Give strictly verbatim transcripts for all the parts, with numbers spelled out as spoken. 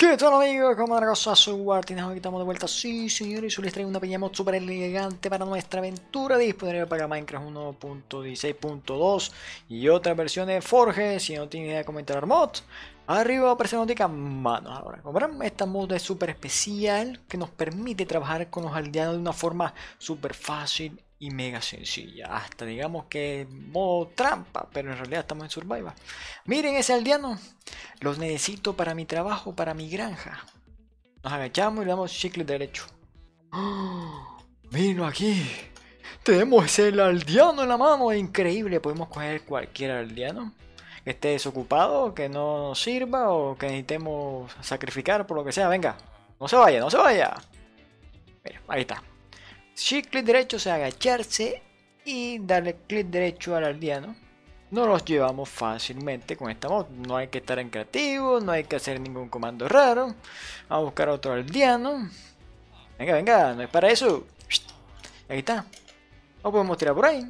¿Qué tal, amigos? ¿Cómo andan? Soy Guartinajo, aquí estamos de vuelta. Sí, señores, hoy les traigo una pijama súper elegante para nuestra aventura disponible para Minecraft uno punto dieciséis punto dos y otras versiones de Forge. Si no tienen idea de cómo instalar mods, arriba aparece la notica manos. Ahora, como verán, esta mod es súper especial que nos permite trabajar con los aldeanos de una forma súper fácil y mega sencilla, hasta digamos que modo trampa, pero en realidad estamos en survival. Miren ese aldeano, los necesito para mi trabajo, para mi granja. Nos agachamos y le damos chicle derecho. ¡Oh! Miren aquí, tenemos el aldeano en la mano, increíble. Podemos coger cualquier aldeano que esté desocupado, que no nos sirva o que necesitemos sacrificar por lo que sea. Venga, no se vaya, no se vaya. Mira, ahí está. Sí, clic derecho, o sea, agacharse y darle clic derecho al aldeano. Nos los llevamos fácilmente con esta mod. No hay que estar en creativo, no hay que hacer ningún comando raro. Vamos a buscar otro aldeano. Venga, venga, no es para eso. Ahí está. O podemos tirar por ahí.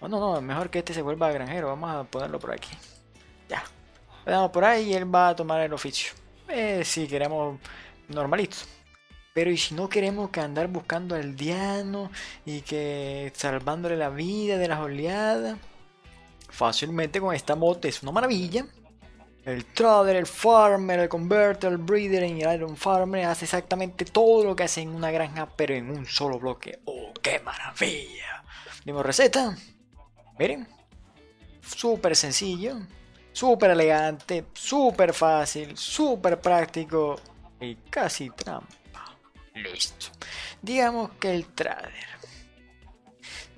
O no, no, mejor que este se vuelva granjero. Vamos a ponerlo por aquí. Ya. Le damos por ahí y él va a tomar el oficio. Eh, si queremos normalito. Pero y si no queremos que andar buscando aldeanos y que salvándole la vida de las oleadas, fácilmente con esta mod es una maravilla. El Trader, el Farmer, el Converter, el Breeder y el Iron Farmer hace exactamente todo lo que hace en una granja, pero en un solo bloque. ¡Oh, qué maravilla! Dimos receta. Miren. Súper sencillo, súper elegante, súper fácil, súper práctico y casi trampa. Listo. Digamos que el trader.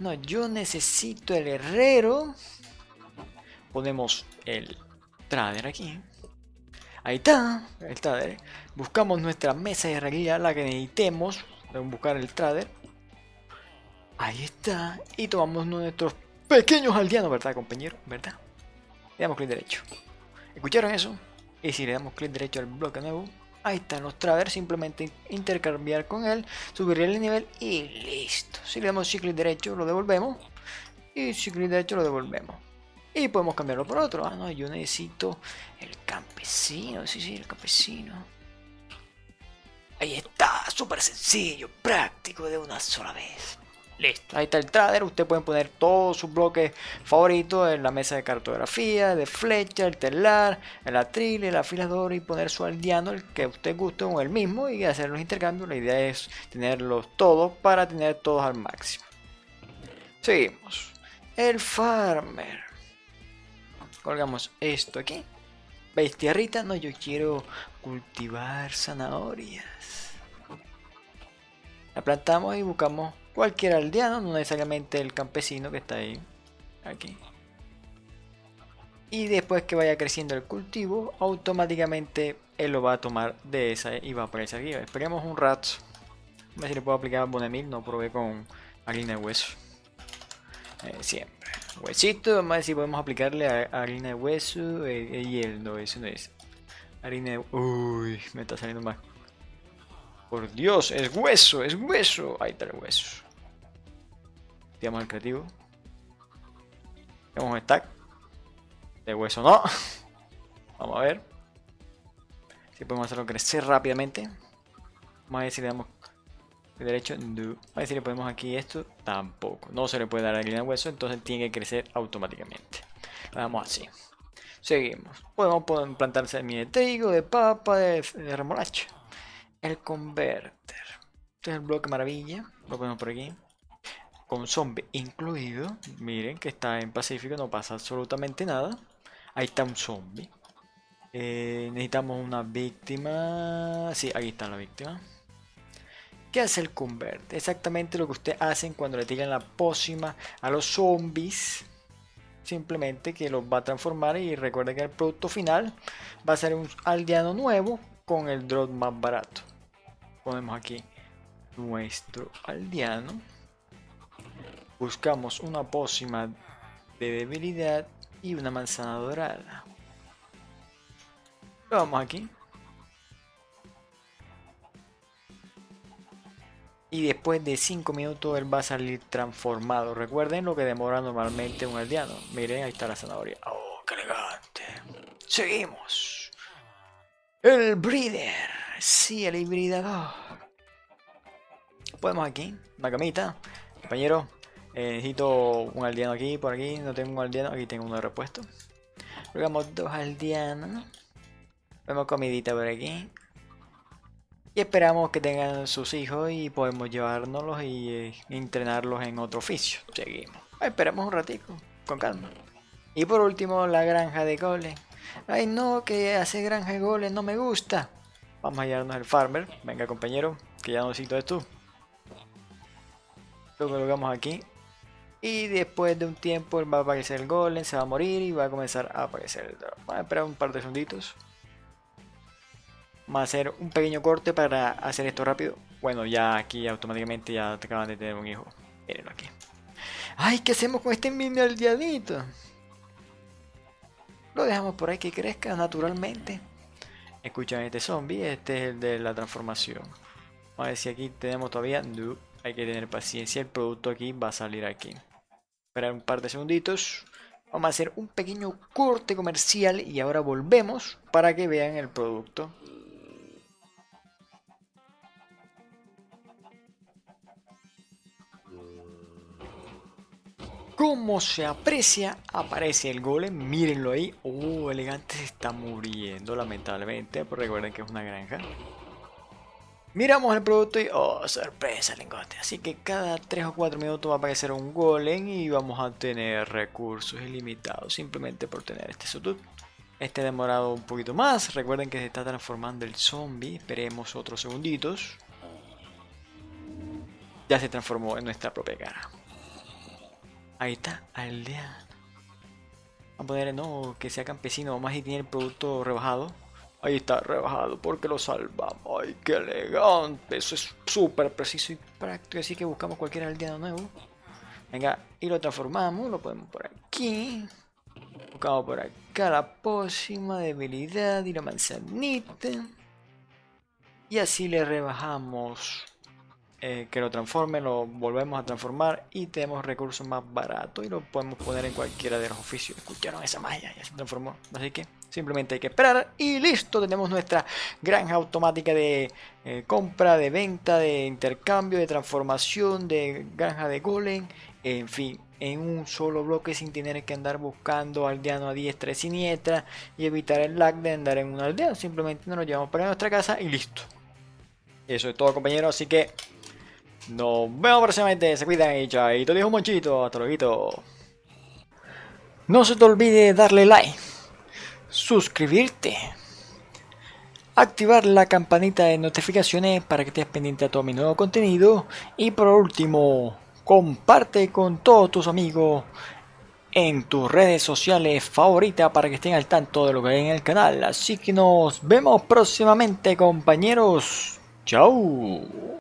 No, yo necesito el herrero. Ponemos el trader aquí. Ahí está, el trader. Buscamos nuestra mesa de herrería, la que necesitemos. Vamos a buscar el trader. Ahí está. Y tomamos nuestros pequeños aldeanos, ¿verdad, compañero? ¿Verdad? Le damos clic derecho. ¿Escucharon eso? Y si le damos clic derecho al bloque nuevo, ahí están los traders, simplemente intercambiar con él, subirle el nivel y listo. Si le damos clic derecho lo devolvemos y clic derecho lo devolvemos. Y podemos cambiarlo por otro. Ah, no, yo necesito el campesino, sí, sí, el campesino. Ahí está, súper sencillo, práctico de una sola vez. Listo, ahí está el trader. Ustedes pueden poner todos sus bloques favoritos en la mesa de cartografía, de flecha, el telar, el atril, el afilador, y poner su aldeano, el que usted guste o el mismo, y hacer los intercambios. La idea es tenerlos todos para tener todos al máximo. Seguimos. El farmer. Colgamos esto aquí. ¿Veis tierrita? No, yo quiero cultivar zanahorias. La plantamos y buscamos cualquier aldeano, no necesariamente el campesino que está ahí, aquí. Y después que vaya creciendo el cultivo, automáticamente él lo va a tomar de esa y va a aparecer aquí. Esperemos un rato. A ver si le puedo aplicar Bonemil, no probé con harina de hueso. Eh, siempre. Huesito, vamos a ver si podemos aplicarle a harina de hueso eh, eh, y el no, eso no es. Harina de... Uy, me está saliendo mal. Por Dios, es hueso, es hueso. Ahí está el hueso. Tiramos el creativo. Tiramos un stack. De hueso no. Vamos a ver si podemos hacerlo crecer rápidamente. Vamos a ver si le damos el derecho. No. Vamos a ver si le ponemos aquí esto. Tampoco. No se le puede dar la línea de hueso, entonces tiene que crecer automáticamente. Lo damos así. Seguimos. Podemos plantar semillas de trigo, de papa, de, de remolacha. El converter. Este es el bloque maravilla. Lo ponemos por aquí. Con zombie incluido. Miren que está en pacífico. No pasa absolutamente nada. Ahí está un zombie. Eh, necesitamos una víctima. Sí, aquí está la víctima. ¿Qué hace el converter? Exactamente lo que ustedes hacen cuando le tiran la pócima a los zombies. Simplemente que los va a transformar. Y recuerden que el producto final va a ser un aldeano nuevo con el drop más barato. Ponemos aquí nuestro aldeano, buscamos una pócima de debilidad y una manzana dorada. Lo vamos aquí y después de cinco minutos él va a salir transformado. Recuerden lo que demora normalmente un aldeano. Miren, ahí está la zanahoria. Oh, qué elegante. Seguimos. El breeder. Sí, el hibridador. Podemos aquí. Una camita. Compañero. Eh, necesito un aldeano aquí, por aquí. No tengo un aldeano. Aquí tengo uno de repuesto. Logramos dos aldeanos. Vemos comidita por aquí. Y esperamos que tengan sus hijos y podemos llevárnoslos y eh, entrenarlos en otro oficio. Seguimos. Ah, esperamos un ratico, con calma. Y por último, la granja de goles. Ay no, que hacer granja de goles no me gusta. Vamos a llevarnos el farmer. Venga compañero, que ya no necesito esto. Lo colocamos aquí. Y después de un tiempo él va a aparecer el golem, se va a morir y va a comenzar a aparecer el dragón. Vamos a esperar un par de segunditos. Vamos a hacer un pequeño corte para hacer esto rápido. Bueno, ya aquí automáticamente ya te acaban de tener un hijo. Mírenlo aquí. Ay, ¿qué hacemos con este mini aldeanito? Lo dejamos por ahí que crezca naturalmente. Escuchan este zombie, este es el de la transformación. Vamos a ver si aquí tenemos todavía... No, hay que tener paciencia, el producto aquí va a salir aquí. Esperar un par de segunditos. Vamos a hacer un pequeño corte comercial y ahora volvemos para que vean el producto. Como se aprecia, aparece el golem, mírenlo ahí. Oh, elegante, se está muriendo lamentablemente, pero recuerden que es una granja. Miramos el producto y oh, sorpresa, lingote. Así que cada tres o cuatro minutos va a aparecer un golem y vamos a tener recursos ilimitados simplemente por tener este sotut. Este ha demorado un poquito más, recuerden que se está transformando el zombie, esperemos otros segunditos. Ya se transformó en nuestra propia cara. Ahí está, aldeano. Vamos a ponerle no, que sea campesino. Vamos a tiene el producto rebajado. Ahí está, rebajado porque lo salvamos. Ay, qué elegante. Eso es súper preciso y práctico. Así que buscamos cualquier aldeano nuevo. Venga, y lo transformamos. Lo ponemos por aquí. Buscamos por acá la pócima de debilidad y la manzanita. Y así le rebajamos. Eh, que lo transforme, lo volvemos a transformar y tenemos recursos más baratos y lo podemos poner en cualquiera de los oficios. Escucharon esa magia, ya se transformó. Así que simplemente hay que esperar y listo, tenemos nuestra granja automática de eh, compra, de venta, de intercambio, de transformación, de granja de golem, en fin, en un solo bloque sin tener que andar buscando aldeano a diestra y siniestra y evitar el lag de andar en una aldea. Simplemente nos lo llevamos para nuestra casa y listo. Eso es todo compañeros, así que nos vemos próximamente, se cuidan y chaito, dijo Monchito, hasta luego. No se te olvide darle like, suscribirte, activar la campanita de notificaciones para que estés pendiente a todo mi nuevo contenido y por último, comparte con todos tus amigos en tus redes sociales favoritas para que estén al tanto de lo que hay en el canal. Así que nos vemos próximamente compañeros, chao.